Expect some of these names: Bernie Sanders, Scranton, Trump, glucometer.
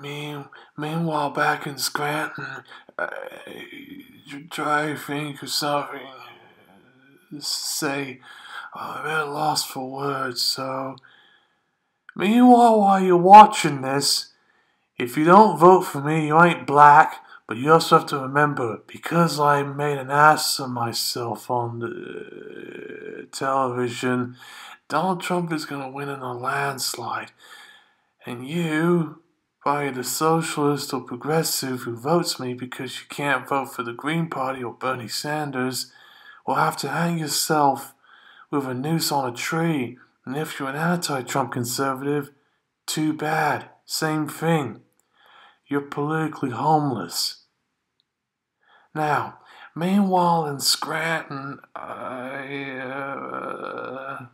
Meanwhile, back in Scranton, you try to think of something to say. I'm at a loss for words, so... Meanwhile, while you're watching this, if you don't vote for me, you ain't black, but you also have to remember, because I made an ass of myself on the television, Donald Trump is going to win in a landslide. And you, probably the socialist or progressive who votes me because you can't vote for the Green Party or Bernie Sanders, will have to hang yourself with a noose on a tree. And if you're an anti-Trump conservative, too bad. Same thing. You're politically homeless. Now, meanwhile in Scranton, I...